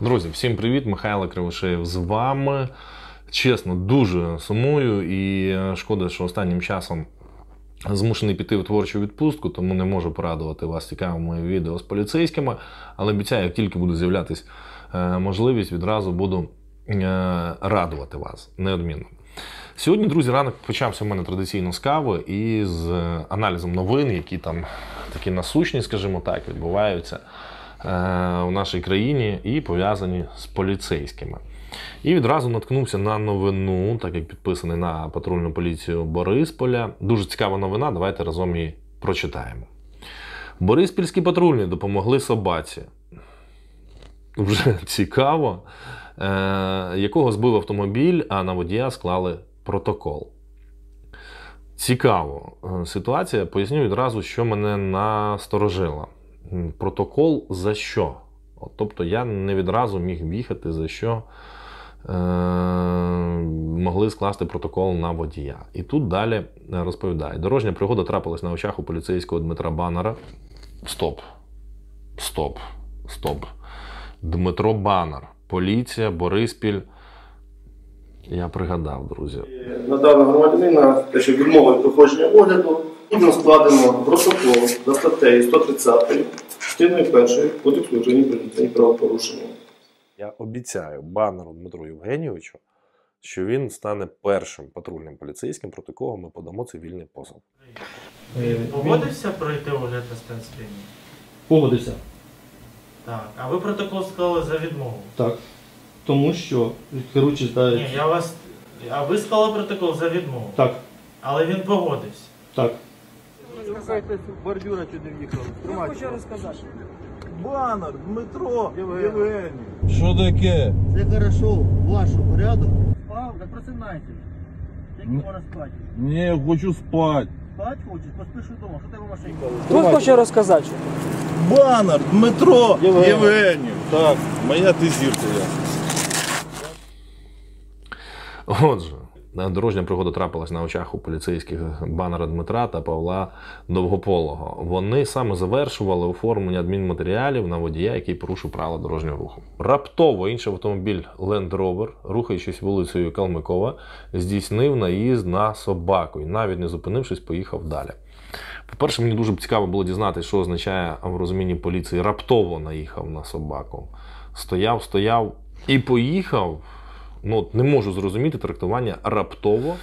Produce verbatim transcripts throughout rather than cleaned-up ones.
Друзі, всім привіт! Михайло Кривошеєв з вами. Чесно, дуже сумую і шкода, що останнім часом змушений піти в творчу відпустку, тому не можу порадувати вас цікавими відео з поліцейськими, але обіцяю, як тільки буде з'являтись можливість, відразу буду радувати вас, неодмінно. Сьогодні, друзі, ранок почався в мене традиційно з кави і з аналізом новин, які там такі насущні, скажімо так, відбуваються в нашій країні і пов'язані з поліцейськими. І відразу наткнувся на новину, так як підписаний на патрульну поліцію Борисполя. Дуже цікава новина, давайте разом її прочитаємо. Бориспільські патрульні допомогли собаці. Вже цікаво, якого збив автомобіль, а на водія склали протокол. Цікаво ситуація, поясню відразу, що мене насторожила. Протокол за що? От, тобто я не відразу міг в'їхати, за що е- могли скласти протокол на водія. І тут далі розповідає. Дорожня пригода трапилась на очах у поліцейського Дмитра Банара. Стоп. Стоп. Стоп. Дмитро Банар. Поліція, Бориспіль. Я пригадав, друзі. Надали громадянина, те, що відмова від проходження огляду. Відповідно складено протокол за статтею сто тридцятою, частиною першої Кодексу адміністративних правопорушень. Я обіцяю Банару Дмитру Євгенійовичу, що він стане першим патрульним поліцейським, проти кого ми подамо цивільний позов. Погодився пройти огляд на стан сп'яніння? Погодився. Так, а ви протокол склали за відмову? Так, тому що керуючи здається... Ні, я вас... А ви склали протокол за відмову? Так. Але він погодився? Так. Касайтесь бордюра, сюди в'їхали. Я хочу розказати. Банар, Дмитро, Євгеній. Що таке? Це хорошо, вашу порядок. Спав, так просинайся. Як можна спати? Ні, я хочу спати. Спати хочеш? Поспіши вдома. Що тебе в машині? Хтось хоче розказати? Банар, Дмитро, Євгеній. Так, моя ти зірка я. Отже. Дорожня пригода трапилась на очах у поліцейських Банара Дмитра та Павла Довгополого. Вони саме завершували оформлення адмінматеріалів на водія, який порушив правила дорожнього руху. Раптово інший автомобіль Land Rover, рухаючись вулицею Калмикова, здійснив наїзд на собаку і, навіть не зупинившись, поїхав далі. По-перше, мені дуже цікаво було дізнатися, що означає в розумінні поліції «раптово наїхав на собаку». Стояв, стояв і поїхав. Ну, не можу зрозуміти трактування раптово.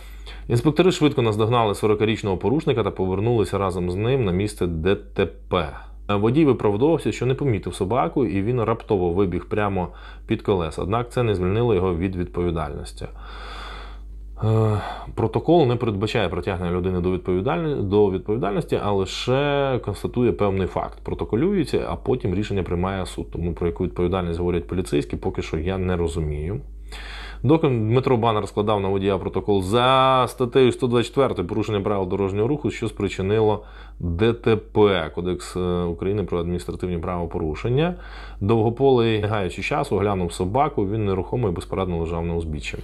Інспектори швидко наздогнали сорокарічного порушника та повернулися разом з ним на місце Д Т П. Водій виправдовувався, що не помітив собаку, і він раптово вибіг прямо під колеса. Однак це не звільнило його від відповідальності. Протокол не передбачає притягнення людини до відповідальності, до відповідальності, а лише констатує певний факт. Протоколюється, а потім рішення приймає суд. Тому про яку відповідальність говорять поліцейські, поки що я не розумію. Доки Дмитро Банар складав на водія протокол за статтею сто двадцять чотири порушення правил дорожнього руху, що спричинило Д Т П, Кодекс України про адміністративні правопорушення, Довгополий, не гаючи часу, оглянув собаку, він нерухомо і безпорадно лежав на узбіччі.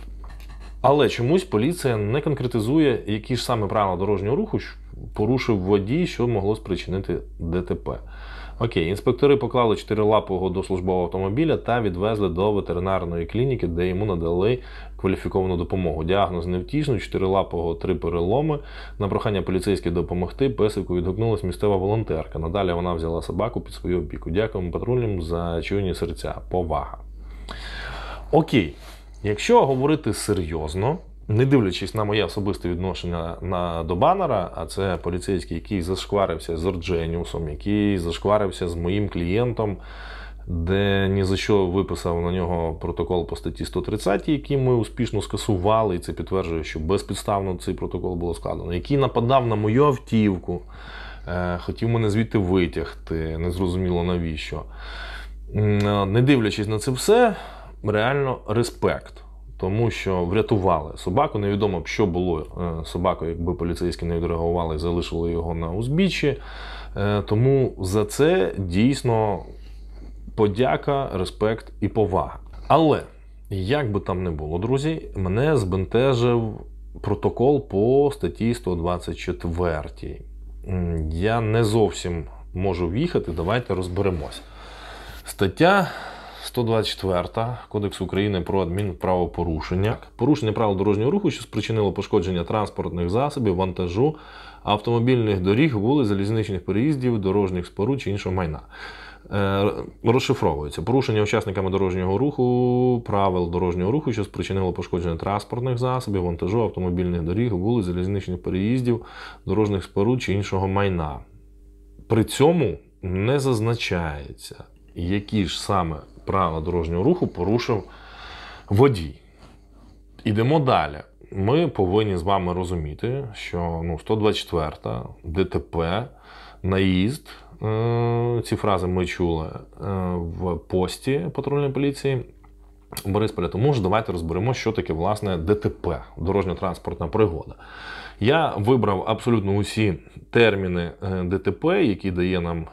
Але чомусь поліція не конкретизує, які ж саме правила дорожнього руху порушив водій, що могло спричинити Д Т П. Окей, інспектори поклали чотирилапого до службового автомобіля та відвезли до ветеринарної клініки, де йому надали кваліфіковану допомогу. Діагноз невтішний, чотирилапого три переломи. На прохання поліцейських допомогти песику відгукнулась місцева волонтерка. Надалі вона взяла собаку під свою опіку. Дякуємо патрульним за чуйні серця. Повага. Окей, якщо говорити серйозно, не дивлячись на моє особисте відношення на, до Банара, а це поліцейський, який зашкварився з Орджонікідзем, який зашкварився з моїм клієнтом, де ні за що виписав на нього протокол по статті сто тридцять, який ми успішно скасували, і це підтверджує, що безпідставно цей протокол було складено, який нападав на мою автівку, хотів мене звідти витягти, незрозуміло навіщо. Не дивлячись на це все, реально респект. Тому що врятували собаку. Невідомо б, що було з собакою, якби поліцейські не відреагували і залишили його на узбіччі. Тому за це дійсно подяка, респект і повага. Але, як би там не було, друзі, мене збентежив протокол по статті сто двадцять чотири. Я не зовсім можу в'їхати, давайте розберемось. Стаття сто двадцять четверта Кодексу України про адмінправопорушення. Порушення правил дорожнього руху, що спричинило пошкодження транспортних засобів, вантажу, автомобільних доріг, вулиць, залізничних переїздів, дорожніх споруд чи іншого майна. Розшифровується. Порушення учасниками дорожнього руху, правил дорожнього руху, що спричинило пошкодження транспортних засобів, вантажу, автомобільних доріг, вулиць, залізничних переїздів, дорожніх споруд чи іншого майна. При цьому не зазначається, які ж саме правила дорожнього руху порушив водій. Ідемо далі. Ми повинні з вами розуміти, що ну, сто двадцять четверта, ДТП, наїзд, ці фрази ми чули в пості патрульної поліції Борисполя. Тому ж давайте розберемо, що таке власне ДТП, дорожньо-транспортна пригода. Я вибрав абсолютно усі терміни ДТП, які дає нам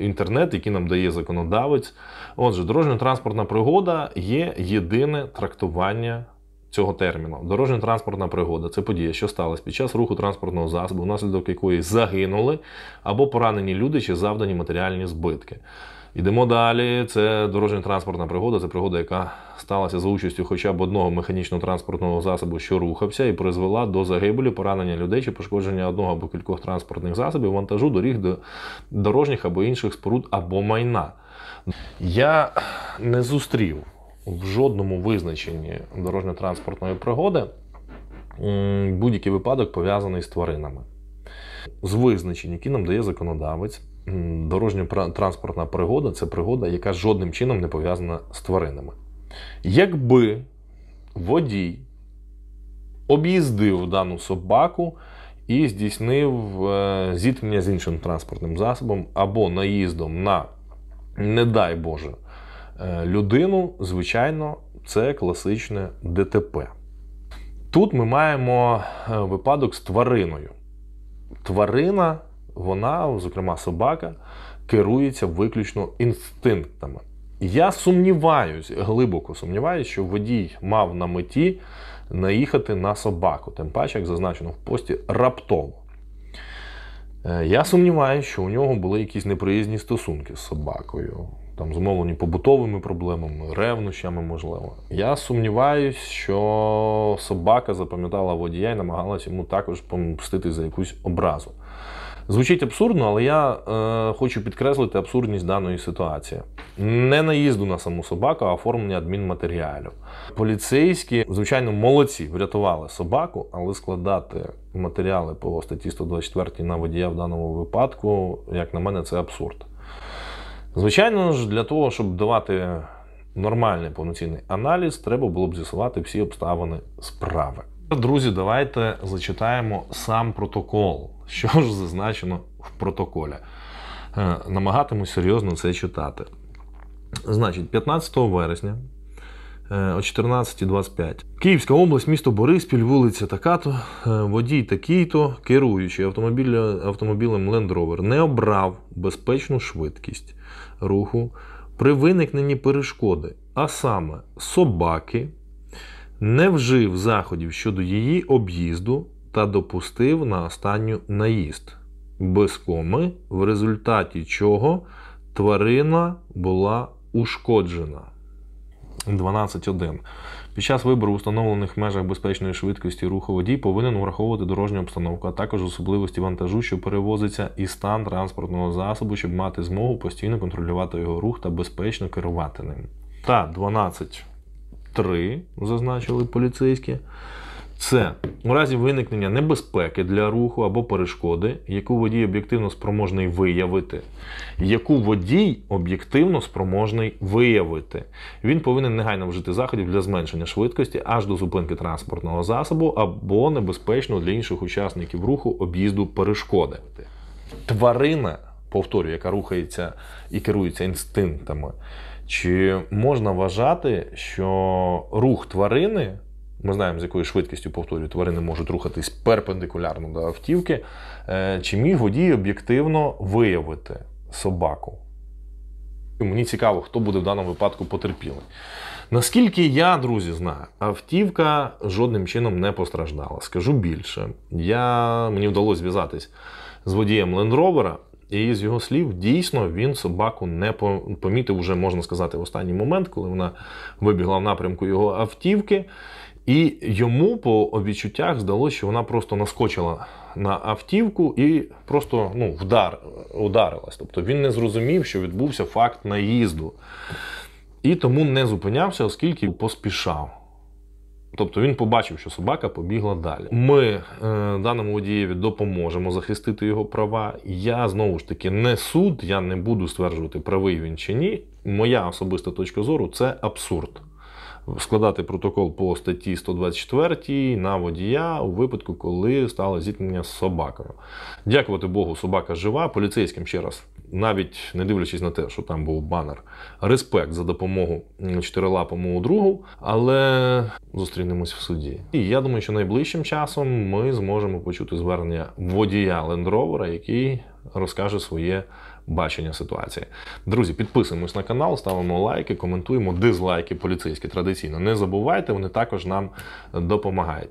інтернет, які нам дає законодавець. Отже, дорожньо-транспортна пригода є єдине трактування цього терміну. Дорожньо-транспортна пригода – це подія, що сталася під час руху транспортного засобу, внаслідок якої загинули або поранені люди чи завдані матеріальні збитки. Йдемо далі. Це дорожньо-транспортна пригода. Це пригода, яка сталася за участю хоча б одного механічного транспортного засобу, що рухався, і призвела до загибелі, поранення людей чи пошкодження одного або кількох транспортних засобів, вантажу, доріг, дорожніх або інших споруд або майна. Я не зустрів в жодному визначенні дорожньо-транспортної пригоди будь-який випадок, пов'язаний з тваринами. З визначень, які нам дає законодавець, дорожньо-транспортна пригода – це пригода, яка жодним чином не пов'язана з тваринами. Якби водій об'їздив дану собаку і здійснив зіткнення з іншим транспортним засобом або наїздом на, не дай Боже, людину, звичайно, це класичне ДТП. Тут ми маємо випадок з твариною. Тварина, вона, зокрема собака, керується виключно інстинктами. Я сумніваюсь, глибоко сумніваюсь, що водій мав на меті наїхати на собаку. Тим паче, як зазначено в пості, раптово. Я сумніваюсь, що у нього були якісь неприязні стосунки з собакою. Там зумовлені побутовими проблемами, ревнощами, можливо. Я сумніваюсь, що собака запам'ятала водія і намагалась йому також помстити за якусь образу. Звучить абсурдно, але я е, хочу підкреслити абсурдність даної ситуації. Не наїзду на саму собаку, а оформлення адмінматеріалів. Поліцейські, звичайно, молодці, врятували собаку, але складати матеріали по статті сто двадцять четвертій на водія в даному випадку, як на мене, це абсурд. Звичайно ж, для того, щоб давати нормальний повноцінний аналіз, треба було б з'ясувати всі обставини справи. Друзі, давайте зачитаємо сам протокол. Що ж зазначено в протоколі? Намагатимусь серйозно це читати. Значить, п'ятнадцятого вересня о чотирнадцятій двадцять п'ять. Київська область, місто Бориспіль, вулиця така-то, водій такий-то, керуючий автомобілем Land Rover, не обрав безпечну швидкість руху при виникненні перешкоди, а саме собаки, не вжив заходів щодо її об'їзду та допустив на останню наїзд, без коми, в результаті чого тварина була ушкоджена. дванадцять один. Під час вибору в установлених межах безпечної швидкості руху водій повинен враховувати дорожню обстановку, а також особливості вантажу, що перевозиться, і стан транспортного засобу, щоб мати змогу постійно контролювати його рух та безпечно керувати ним. Та дванадцять три, зазначили поліцейські. Це у разі виникнення небезпеки для руху або перешкоди, яку водій об'єктивно спроможний виявити. Яку водій об'єктивно спроможний виявити. Він повинен негайно вжити заходів для зменшення швидкості аж до зупинки транспортного засобу або небезпечного для інших учасників руху об'їзду перешкоди. Тварина, повторюю, яка рухається і керується інстинктами. Чи можна вважати, що рух тварини, ми знаємо, з якою швидкістю, повторюю, тварини можуть рухатись перпендикулярно до автівки, чи міг водій об'єктивно виявити собаку? Мені цікаво, хто буде в даному випадку потерпілий. Наскільки я, друзі, знаю, автівка жодним чином не постраждала. Скажу більше, я, мені вдалося зв'язатись з водієм Land Rover, І з його слів, дійсно, він собаку не помітив уже, можна сказати, в останній момент, коли вона вибігла в напрямку його автівки. І йому по відчуттях здалося, що вона просто наскочила на автівку і просто ну, вдар, ударилась. Тобто він не зрозумів, що відбувся факт наїзду. І тому не зупинявся, оскільки поспішав. Тобто він побачив, що собака побігла далі. Ми е, даному водієві допоможемо захистити його права. Я, знову ж таки, не суд, я не буду стверджувати, правий він чи ні. Моя особиста точка зору – це абсурд. Складати протокол по статті сто двадцять чотири на водія у випадку, коли стало зіткнення з собакою. Дякувати Богу, собака жива. Поліцейським ще раз, навіть не дивлячись на те, що там був банер, респект за допомогу чотирилапому другу, але зустрінемось в суді. І я думаю, що найближчим часом ми зможемо почути звернення водія Land Rover, який розкаже своє бачення ситуації. Друзі, підписуємось на канал, ставимо лайки, коментуємо, дизлайки поліцейські традиційно не забувайте, вони також нам допомагають.